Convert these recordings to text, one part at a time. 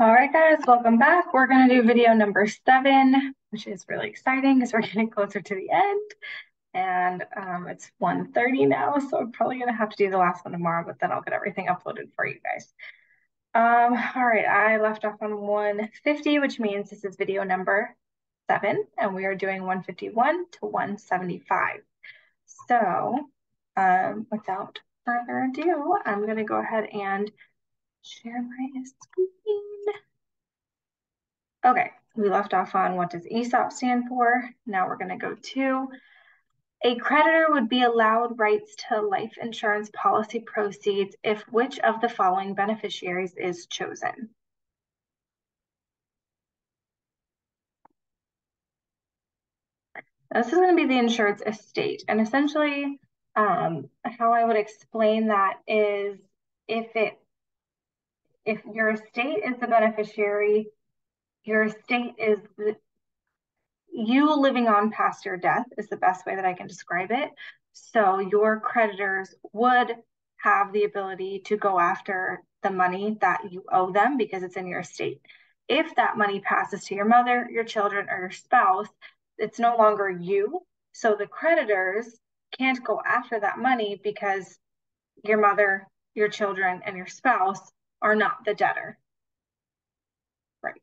All right, guys, welcome back. We're going to do video number 7, which is really exciting because we're getting closer to the end. And it's 1:30 now, so I'm probably going to have to do the last one tomorrow, but then I'll get everything uploaded for you guys. All right, I left off on 150, which means this is video number 7, and we are doing 151 to 175. So without further ado, I'm going to go ahead and share my screen. Okay, we left off on what does ESOP stand for. Now we're going to go to a creditor would be allowed rights to life insurance policy proceeds if which of the following beneficiaries is chosen. This is going to be the insured's estate, and essentially how I would explain that is if your estate is the beneficiary, your estate is you living on past your death is the best way that I can describe it. So your creditors would have the ability to go after the money that you owe them because it's in your estate. If that money passes to your mother, your children, or your spouse, it's no longer you. So the creditors can't go after that money because your mother, your children, and your spouse are not the debtor. Right.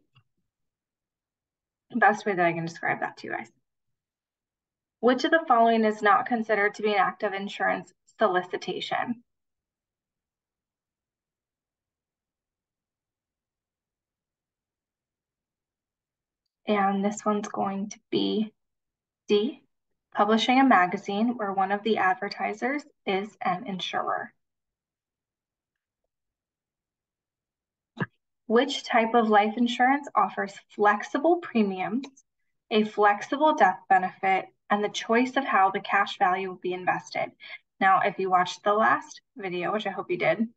Best way that I can describe that to you guys. Which of the following is not considered to be an act of insurance solicitation? And this one's going to be D, publishing a magazine where one of the advertisers is an insurer. Which type of life insurance offers flexible premiums, a flexible death benefit, and the choice of how the cash value will be invested? Now, if you watched the last video, which I hope you did,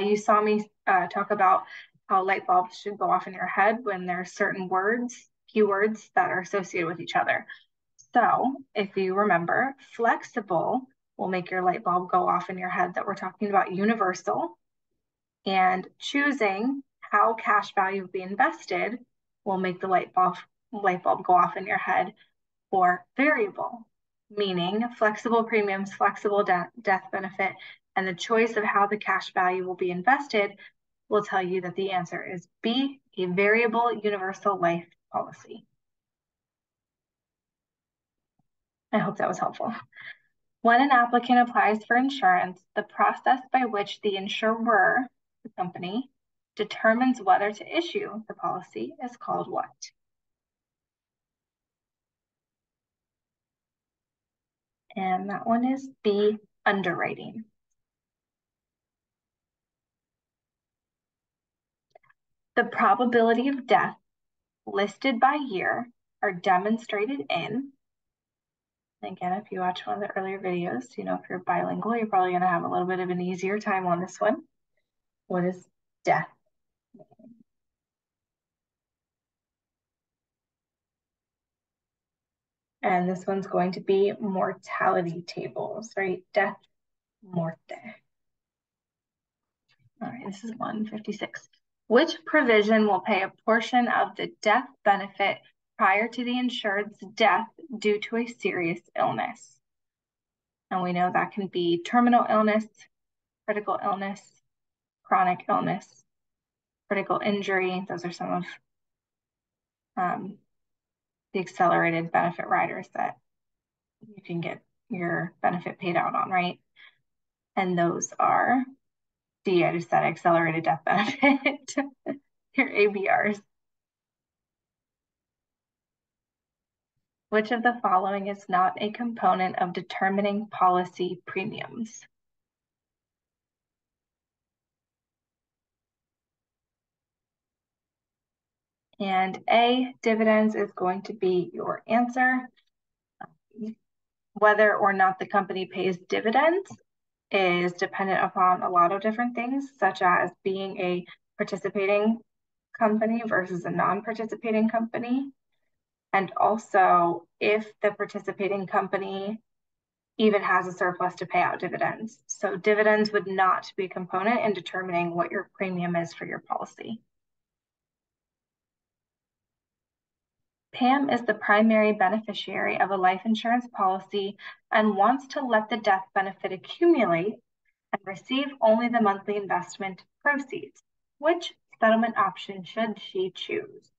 you saw me talk about how light bulbs should go off in your head when there are certain words, keywords that are associated with each other. So if you remember, flexible will make your light bulb go off in your head that we're talking about universal. And choosing how cash value will be invested will make the light bulb go off in your head for variable, meaning flexible premiums, flexible death benefit, and the choice of how the cash value will be invested will tell you that the answer is B, a variable universal life policy. I hope that was helpful. When an applicant applies for insurance, the process by which the insurer, the company, determines whether to issue the policy is called what? And that one is B, underwriting. The probability of death listed by year are demonstrated in, again, if you watch one of the earlier videos, you know, if you're bilingual, you're probably going to have a little bit of an easier time on this one. What is death? And this one's going to be mortality tables, right? Death, morte. All right, this is 156. Which provision will pay a portion of the death benefit prior to the insured's death due to a serious illness? And we know that can be terminal illness, critical illness, chronic illness, critical injury. Those are some of the accelerated benefit riders that you can get your benefit paid out on, right? And those are, D, I just said accelerated death benefit, your ABRs. Which of the following is not a component of determining policy premiums? And A, dividends, is going to be your answer. Whether or not the company pays dividends is dependent upon a lot of different things, such as being a participating company versus a non-participating company. And also if the participating company even has a surplus to pay out dividends. So dividends would not be a component in determining what your premium is for your policy. Pam is the primary beneficiary of a life insurance policy and wants to let the death benefit accumulate and receive only the monthly investment proceeds. Which settlement option should she choose?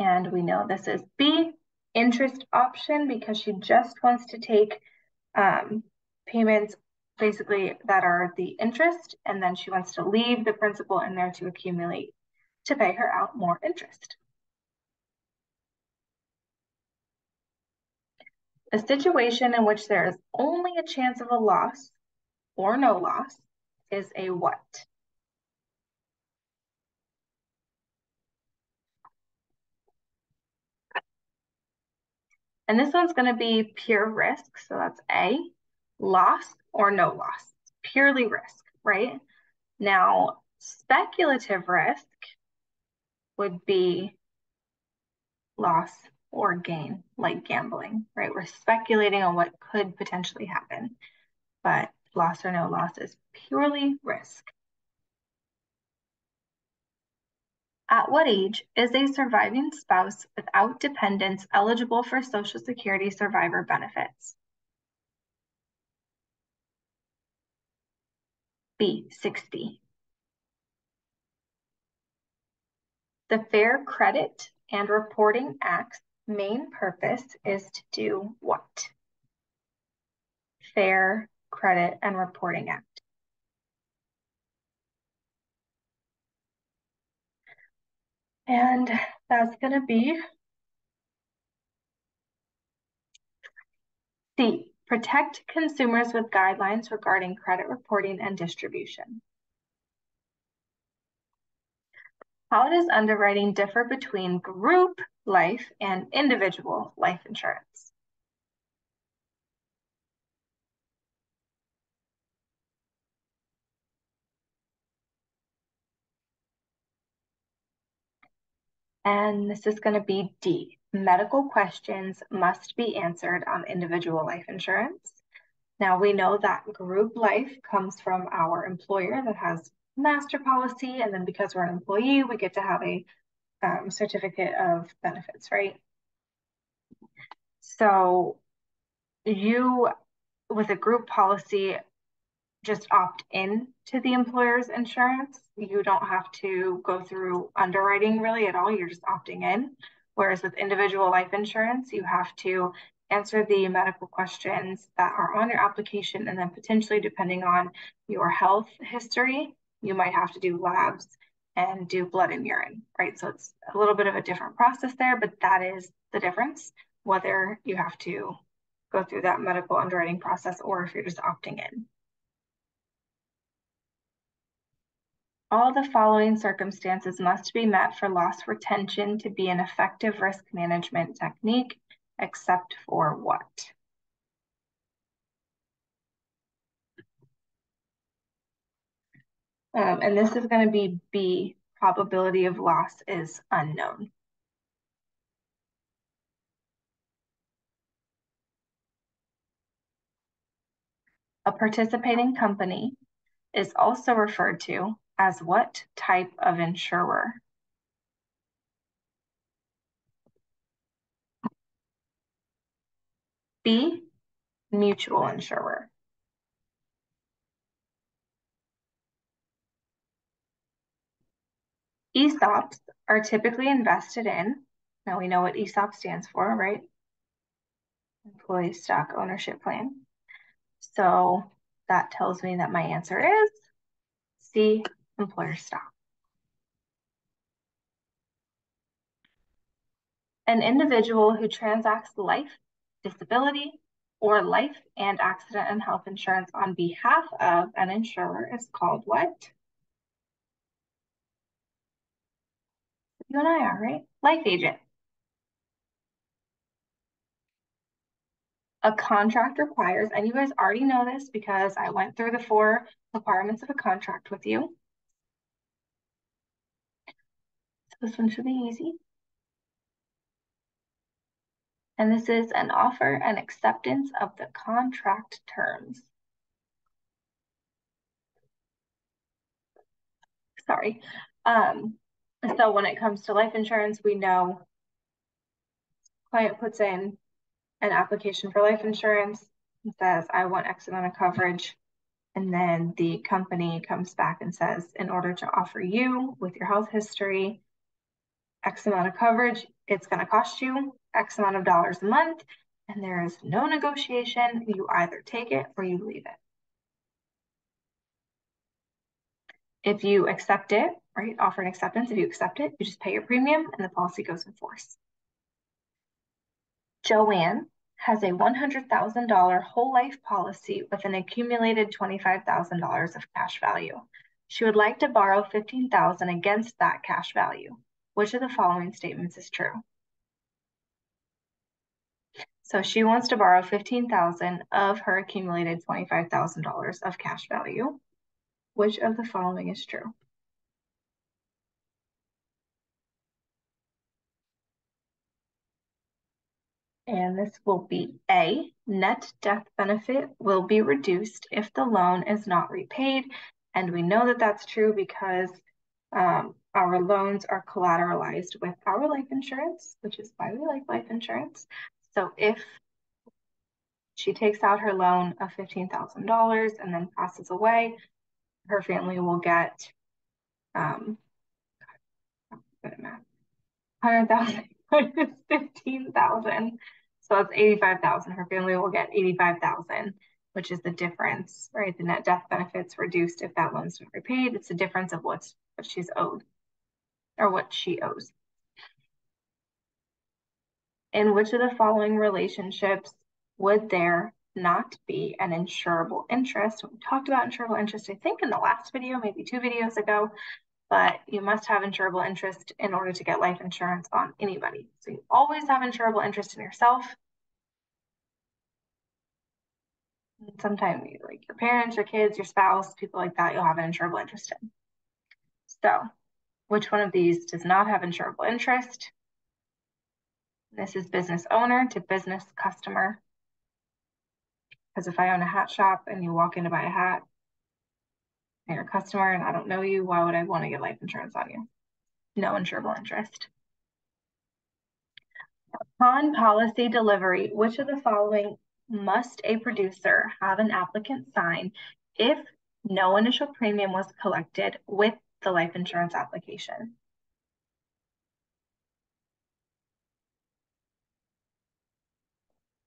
And we know this is B, interest option, because she just wants to take payments basically that are the interest, and then she wants to leave the principal in there to accumulate to pay her out more interest. A situation in which there is only a chance of a loss or no loss is a what? And this one's going to be pure risk, so that's A, loss or no loss, purely risk, right? Now, speculative risk would be loss or gain, like gambling, right? We're speculating on what could potentially happen, but loss or no loss is purely risk. At what age is a surviving spouse without dependents eligible for Social Security survivor benefits? B, 60. The Fair Credit and Reporting Act's main purpose is to do what? Fair Credit and Reporting Act. And that's going to be C, protect consumers with guidelines regarding credit reporting and distribution. How does underwriting differ between group life and individual life insurance? And this is going to be D. Medical questions must be answered on individual life insurance. Now, we know that group life comes from our employer that has master policy, and then because we're an employee, we get to have a certificate of benefits, right? So you, with a group policy, just opt in to the employer's insurance. You don't have to go through underwriting really at all. You're just opting in. Whereas with individual life insurance, you have to answer the medical questions that are on your application, and then potentially, depending on your health history, you might have to do labs and do blood and urine, right? So it's a little bit of a different process there, but that is the difference, whether you have to go through that medical underwriting process or if you're just opting in. All the following circumstances must be met for loss retention to be an effective risk management technique, except for what? And this is going to be B, probability of loss is unknown. A participating company is also referred to as what type of insurer? B, mutual insurer. ESOPs are typically invested in, now we know what ESOP stands for, right? Employee Stock Ownership Plan. So that tells me that my answer is C, employer stock. An individual who transacts life, disability, or life and accident and health insurance on behalf of an insurer is called what? You and I are, right? Life agent. A contract requires, and you guys already know this because I went through the 4 requirements of a contract with you. This one should be easy. And this is an offer and acceptance of the contract terms. Sorry. So when it comes to life insurance, we know client puts in an application for life insurance and says, I want X amount of coverage. And then the company comes back and says, in order to offer you with your health history, X amount of coverage, it's going to cost you X amount of dollars a month. And there is no negotiation. You either take it or you leave it. If you accept it, right, offer an acceptance. If you accept it, you just pay your premium and the policy goes in force. Joanne has a $100,000 whole life policy with an accumulated $25,000 of cash value. She would like to borrow $15,000 against that cash value. Which of the following statements is true? So she wants to borrow $15,000 of her accumulated $25,000 of cash value. Which of the following is true? And this will be A, net death benefit will be reduced if the loan is not repaid. And we know that that's true because our loans are collateralized with our life insurance, which is why we like life insurance. So if she takes out her loan of $15,000 and then passes away, her family will get $100,000. 15,000, so that's 85,000. Her family will get 85,000, which is the difference, right? The net death benefits reduced if that loan's not repaid. It's the difference of what she's owed, or what she owes. In which of the following relationships would there not be an insurable interest? We talked about insurable interest, I think, in the last video, maybe 2 videos ago. But you must have insurable interest in order to get life insurance on anybody. So you always have insurable interest in yourself. And sometimes like your parents, your kids, your spouse, people like that, you'll have an insurable interest in. So which one of these does not have insurable interest? This is business owner to business customer. Because if I own a hat shop and you walk in to buy a hat, you're a customer and I don't know you, why would I want to get life insurance on you? No insurable interest. Upon policy delivery, which of the following must a producer have an applicant sign if no initial premium was collected with the life insurance application?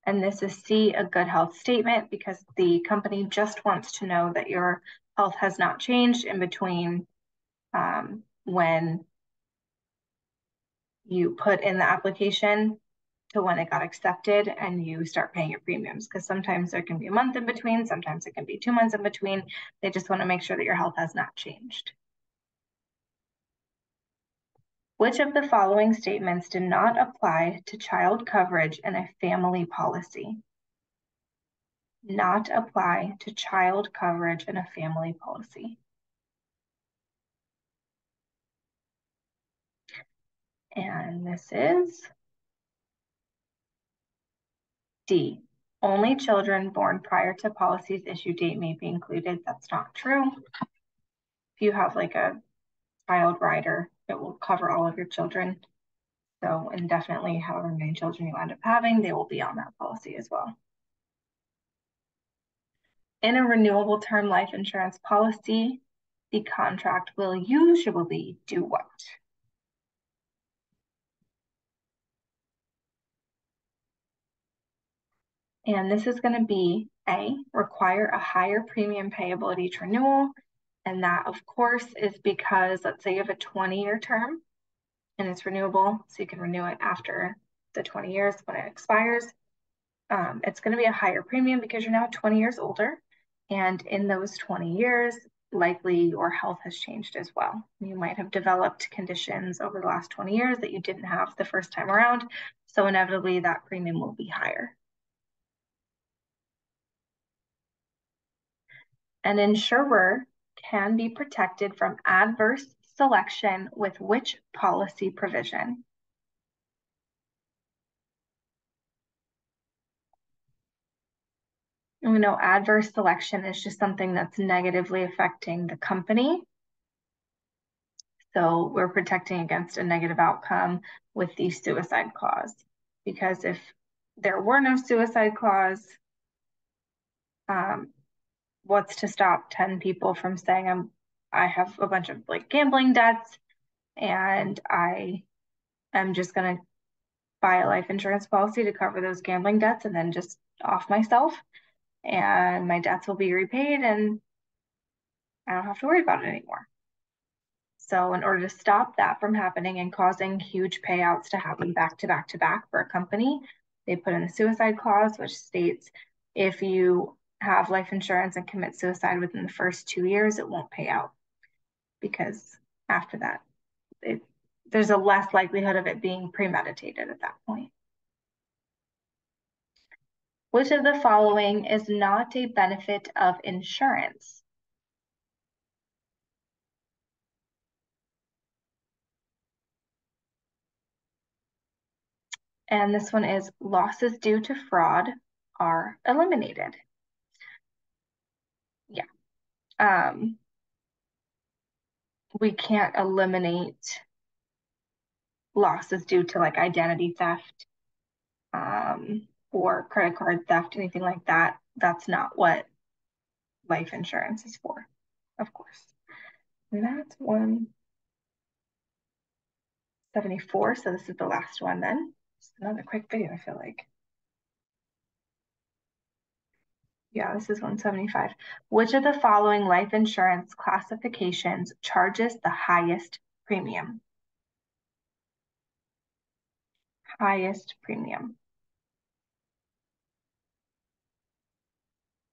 And this is C, a good health statement, because the company just wants to know that your health has not changed in between when you put in the application to when it got accepted and you start paying your premiums. Because sometimes there can be a month in between, sometimes it can be 2 months in between. They just want to make sure that your health has not changed. Which of the following statements did not apply to child coverage in a family policy? Not apply to child coverage in a family policy. And this is D. Only children born prior to policy's issue date may be included. That's not true. If you have like a child rider, it will cover all of your children. So indefinitely, however many children you end up having, they will be on that policy as well. In a renewable term life insurance policy, the contract will usually do what? And this is going to be A, require a higher premium payable at each renewal. And that, of course, is because, let's say you have a 20-year term and it's renewable, so you can renew it after the 20 years when it expires. It's going to be a higher premium because you're now 20 years older. And in those 20 years, likely your health has changed as well. You might have developed conditions over the last 20 years that you didn't have the first time around. So inevitably, that premium will be higher. An insurer can be protected from adverse selection with which policy provision? We know adverse selection is just something that's negatively affecting the company. So we're protecting against a negative outcome with the suicide clause, because if there were no suicide clause, what's to stop 10 people from saying, I have a bunch of like gambling debts and I am just going to buy a life insurance policy to cover those gambling debts and then just off myself, and my debts will be repaid and I don't have to worry about it anymore. So in order to stop that from happening and causing huge payouts to happen back to back to back for a company, they put in a suicide clause, which states if you have life insurance and commit suicide within the first 2 years, it won't pay out, because after that, there's a less likelihood of it being premeditated at that point. Which of the following is not a benefit of insurance? And this one is losses due to fraud are eliminated. Yeah. We can't eliminate losses due to like identity theft or credit card theft, anything like that. That's not what life insurance is for, of course. And that's 174. So this is the last one then. Just another quick video, I feel like. Yeah, this is 175. Which of the following life insurance classifications charges the highest premium? Highest premium.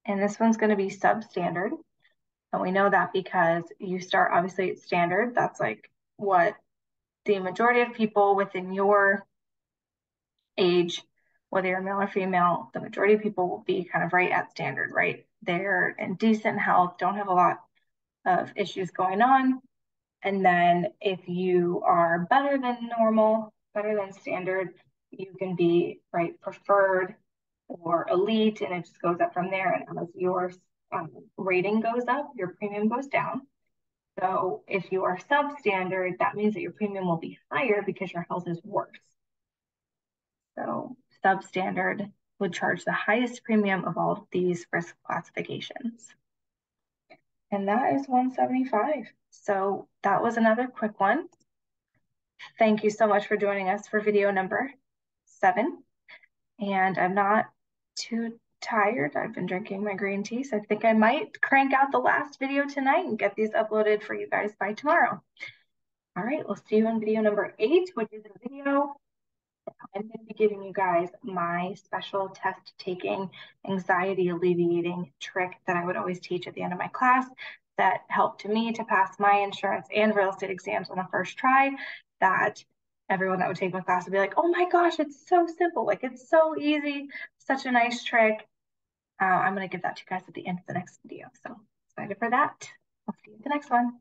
And this one's going to be substandard. And we know that because you start obviously at standard. That's like what the majority of people within your age, whether you're male or female, the majority of people will be kind of right at standard, right? They're in decent health, don't have a lot of issues going on. And then if you are better than normal, better than standard, you can be right preferred or elite, and it just goes up from there. And as your rating goes up, your premium goes down. So if you are substandard, that means that your premium will be higher because your health is worse. So substandard would charge the highest premium of all of these risk classifications. And that is 175. So that was another quick one. Thank you so much for joining us for video number 7. And I'm not too tired. I've been drinking my green tea, so I think I might crank out the last video tonight and get these uploaded for you guys by tomorrow. All right, we'll see you in video number 8, which is a video I'm going to be giving you guys my special test taking, anxiety alleviating trick that I would always teach at the end of my class that helped me to pass my insurance and real estate exams on the first try, that everyone that would take my class would be like, oh my gosh, it's so simple. Like, it's so easy. Such a nice trick. I'm going to give that to you guys at the end of the next video. So excited for that. I'll see you in the next one.